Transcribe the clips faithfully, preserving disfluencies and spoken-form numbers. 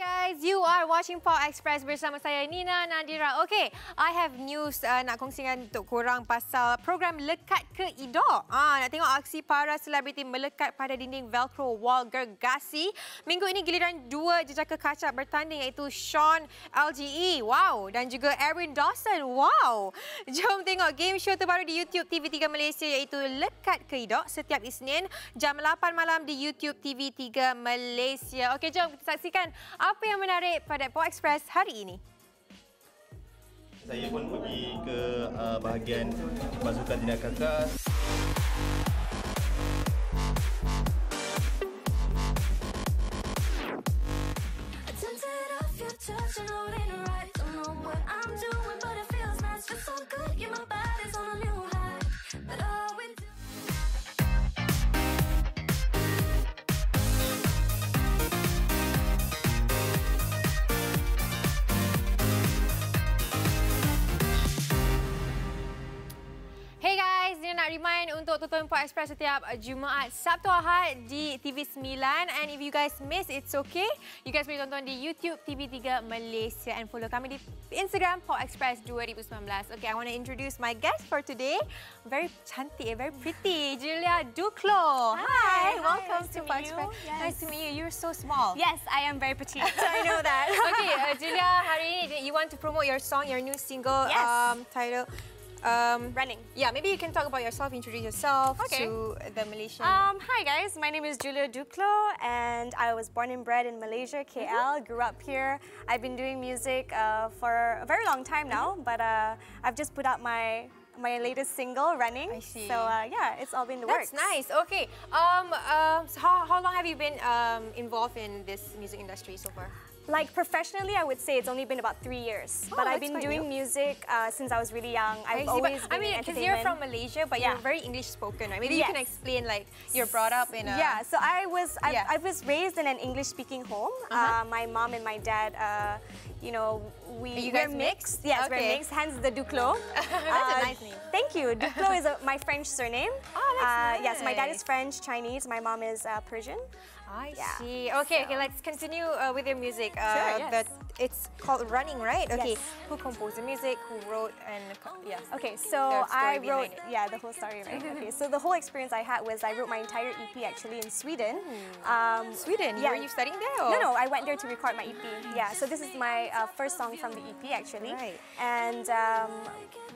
Hi guys, you are watching Pop! Express bersama saya Nina Nadira. Okay, I have news uh, nak kongsikan untuk korang pasal program Lekat Ke Idok. Ah, nak tengok aksi para selebriti melekat pada dinding Velcro Walger Gassi. Minggu ini giliran dua jejaka kaca bertanding iaitu Sean L G E, wow, dan juga Erin Dawson, wow. Jom tengok game show terbaru di Youtube T V tiga Malaysia iaitu Lekat Ke Idok setiap Isnin jam lapan malam di Youtube T V tiga Malaysia. Okey, jom kita saksikan apa yang menarik pada Pop! Express hari ini. Saya pun pergi ke uh, bahagian pasukan tindak kakas. Remind untuk tonton Pop! Express setiap Jumaat, Sabtu, Ahad di T V sembilan. And if you guys miss, it's okay. You guys boleh tonton di YouTube T V tiga Malaysia and follow kami di Instagram Pop! Express dua ribu sembilan belas. Okay, I want to introduce my guest for today. Very cantik, very pretty, Julia Duclos. Hi, hi, welcome hi, nice to, to Pop! Express. Yes. Nice to meet you. You're so small. Yes, I am very petite. I know that. Okay, uh, Julia, hari ini you want to promote your song, your new single, yes. um, title. Um, Running. Yeah, maybe you can talk about yourself, introduce yourself okay. to the Malaysian. Um, hi guys, my name is Julia Duclos and I was born and bred in Malaysia, K L, mm-hmm. grew up here. I've been doing music uh, for a very long time now, mm-hmm. but uh, I've just put out my my latest single, Running. I see. So uh, yeah, it's all been the works. That's nice. Okay. Um, uh, so how, how long have you been um, involved in this music industry so far? Like professionally, I would say it's only been about three years. Oh, but I've been doing new. music uh, since I was really young. I've I see, always but, been I mean, because you're from Malaysia, but yeah. you're very English spoken, right? Maybe yes. you can explain like you're brought up in a... Yeah, so I was I, yeah. I was raised in an English-speaking home. Uh-huh. uh, my mom and my dad, uh, you know, we, you guys we're mixed. mixed? Yes, okay. we're mixed, hence the Duclos. That's uh, a nice name. Thank you. Duclos is a, my French surname. Oh, that's uh, nice. Yes, my dad is French, Chinese. My mom is uh, Persian. I yeah. see. Okay, so. okay, let's continue uh, with your music. Uh, sure, yes. that it's called Running, right? Okay, yes. Who composed the music, who wrote and... Yeah. Okay, so I wrote... Yeah, the whole story, right? Okay, so the whole experience I had was I wrote my entire E P actually in Sweden. Mm. Um, Sweden? Yeah. Were you studying there? Or? No, no, I went there to record my E P. Yeah, so this is my uh, first song from the E P actually. Right. And, um,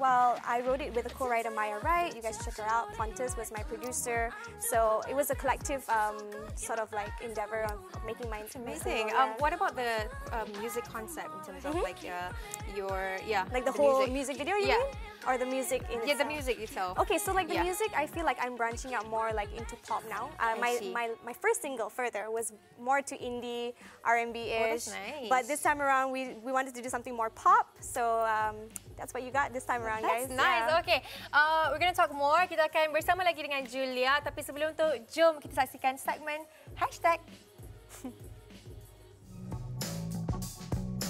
well, I wrote it with a co-writer, Maya Wright. You guys check her out. Pontus was my producer. So it was a collective um, sort of like endeavor of making my amazing. Um, what about the um, music concept in terms of mm-hmm. like uh, your yeah, like the, the whole music, music video, you yeah. mean? Or the music in yeah, itself? The music itself. Okay, so like the yeah. music, I feel like I'm branching out more like into pop now. Uh, my my my first single Further was more to indie R and B-ish. Oh, nice. But this time around, we we wanted to do something more pop, so. Um, That's what you got this time around, That's guys. That's nice. Yeah. Okay, uh, we're gonna talk more. Kita akan bersama lagi dengan Julia. Tapi sebelum tu, jom kita saksikan segmen hashtag.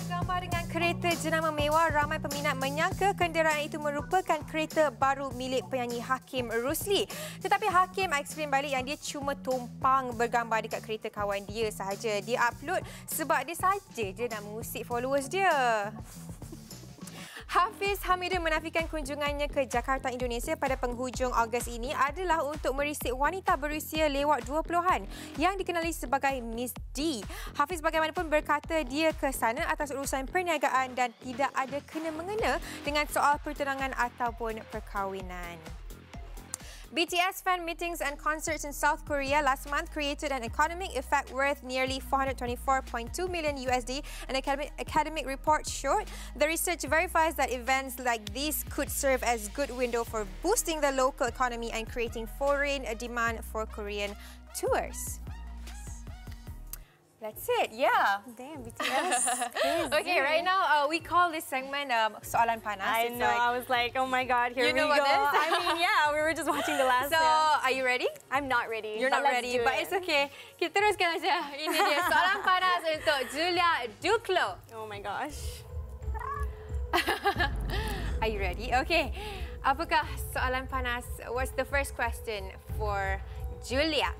Gambar dengan kereta jenama mewah, ramai peminat menyangka kenderaan itu merupakan kereta baru milik penyanyi Hakim Rusli. Tetapi Hakim explain balik yang dia cuma tumpang bergambar dekat kereta kawan dia sahaja. Dia upload sebab dia sahaja je nak mengusik followers dia. Hafiz Hamidun menafikan kunjungannya ke Jakarta, Indonesia pada penghujung Ogos ini adalah untuk merisik wanita berusia lewat dua puluhan yang dikenali sebagai Miss D. Hafiz bagaimanapun berkata dia ke sana atas urusan perniagaan dan tidak ada kena-mengena dengan soal pertunangan ataupun perkahwinan. B T S fan meetings and concerts in South Korea last month created an economic effect worth nearly four hundred twenty-four point two million U S D, an academic, academic report showed. The research verifies that events like these could serve as good window for boosting the local economy and creating foreign demand for Korean tours. That's it, yeah. Damn, B T S. Okay, right now uh, we call this segment um, Soalan Panas. I it's know, like, I was like, oh my God, here you we know go. About this? I mean, yeah, we were just watching the last So, yeah. are you ready? I'm not ready. You're not ready, but it. it's okay. Kita teruskan aja. Ini dia Soalan Panas untuk Julia Duclos. Oh my gosh. Are you ready? Okay. Apakah Soalan Panas? What's the first question for Julia?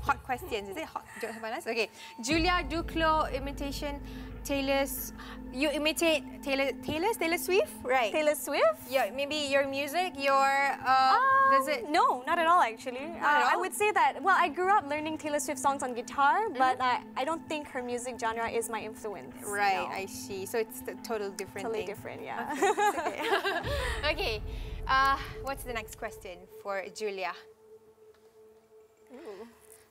hot questions. Is it hot? Don't have my last. Okay. Julia Duclos imitation Taylor's. You imitate Taylor Taylor's Taylor Swift, right? Taylor Swift. Yeah. Maybe your music, your. Uh, um, does it? No, not at all. Actually, uh, at all? I would say that. Well, I grew up learning Taylor Swift songs on guitar, mm-hmm. but I, I don't think her music genre is my influence. Right. No. I see. So it's a total different. Totally thing. Different. Yeah. Okay. Okay. Okay. Uh, what's the next question for Julia? Ooh,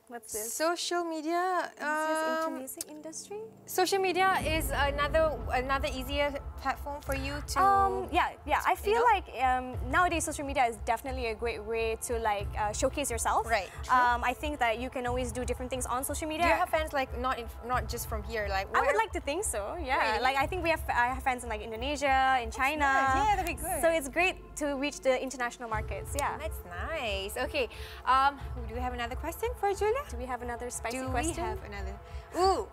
what's this? Social media. Um, into music industry. Social media is another another easier platform for you to. Um, yeah, yeah. I feel you know? like um, nowadays social media is definitely a great way to like uh, showcase yourself. Right. Um, I think that you can always do different things on social media. Do you have fans like not in, not just from here? Like where? I would like to think so. Yeah. Really? Like I think we have I have fans in like Indonesia, in China. Nice. Yeah, that'd be good. So it's great to reach the international markets. Yeah. That's nice. Okay. Um, do we have another question for Julia? Do we have another spicy Do question? Do we have another? Ooh!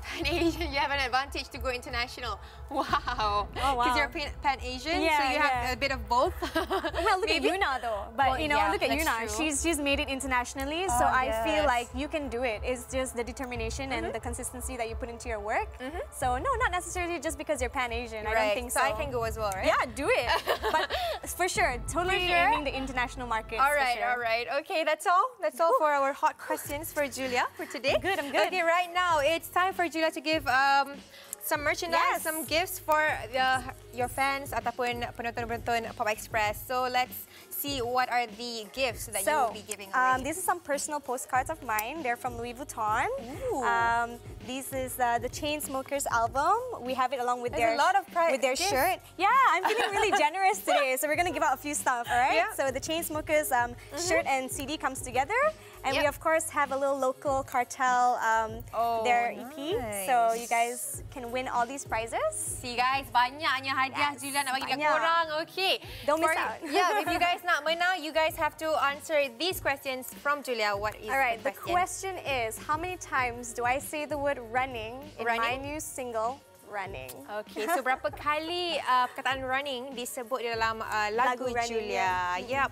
Pan-Asian, you have an advantage to go international. Wow! Oh, wow. Because you're Pan-Asian, yeah, so you yeah. have a bit of both. Well, look Maybe. at Yuna though. But well, you know, yeah, look at Yuna. True. She's she's made it internationally, oh, so yes. I feel like you can do it. It's just the determination mm-hmm. and the consistency that you put into your work. Mm-hmm. So no, not necessarily just because you're Pan-Asian. Right. I don't think so. So I can go as well, right? Yeah, do it. But for sure, totally for sure? aiming the international market. All right, sure. all right. Okay, that's all. That's all Ooh. for our hot questions for Julia for today. I'm good, I'm good. Okay, right now it's time for Julia to give um, some merchandise, yes. some gifts for uh, your fans ataupun penonton-penonton Pop! Express. So let's see what are the gifts that so, you will be giving away. Um, this is some personal postcards of mine. They're from Louis Vuitton. Um, this is uh, the Chainsmokers album. We have it along with There's their, a lot of with their shirt. Yeah, I'm feeling really generous today. So we're going to give out a few stuff, all right? Yeah. So the Chainsmokers um, mm-hmm. shirt and C D comes together. And yep. we, of course, have a little local cartel, um, oh, their E P. Nice. So you guys can win all these prizes. See, guys, banyaknya hadiah yes, Julia nak bagi kat korang. Okay. Don't For, miss out. Yeah, if you guys nak menang, you guys have to answer these questions from Julia. What is all right, the question? The question is, how many times do I say the word running in running? my new single, Running? Okay, so berapa kali uh, perkataan running disebut dalam uh, lagu, lagu Julia? Running. Yep.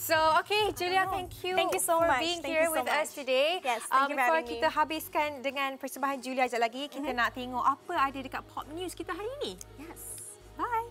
So, okay, Julia, thank you, thank you so for much. being thank here so with much. us today. Yes, thank um, you Before kita me. habiskan dengan persembahan Julia sekejap lagi, mm-hmm. kita nak tengok apa ada dekat Pop News kita hari ini. Yes. Bye.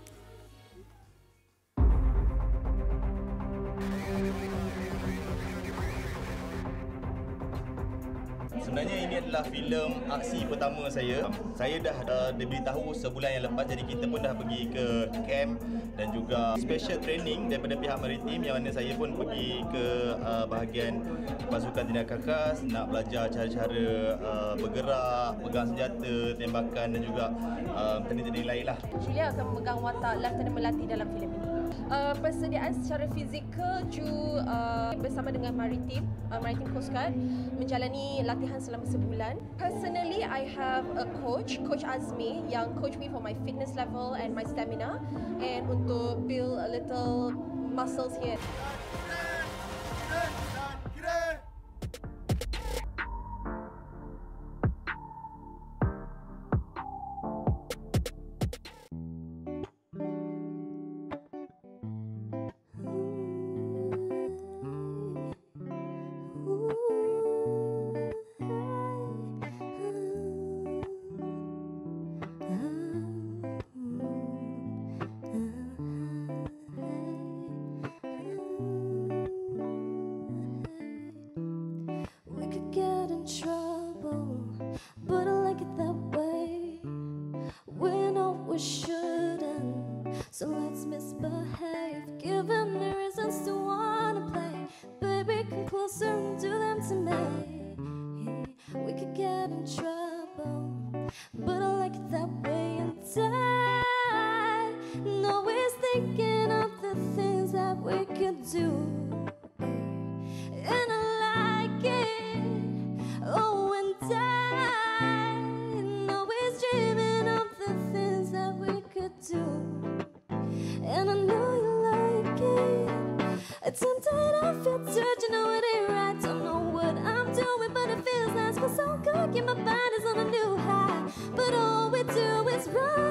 Sebenarnya ini adalah filem aksi pertama saya. Saya dah uh, diberitahu sebulan yang lepas, jadi kita pun dah pergi ke camp dan juga special training daripada pihak maritim, yang mana saya pun pergi ke uh, bahagian pasukan tindak kakas nak belajar cara-cara uh, bergerak, pegang senjata, tembakan dan juga uh, teknik-teknik lain lah. Julia akan memegang watak Laskar Melati dalam filem ini. Uh, persediaan secara fizikal Ju uh, bersama dengan maritim, uh, maritim Coast Guard menjalani latihan selama sebulan. Personally, I have a coach, Coach Azmi, yang coach me for my fitness level and my stamina, and untuk build a little muscles here. It's right.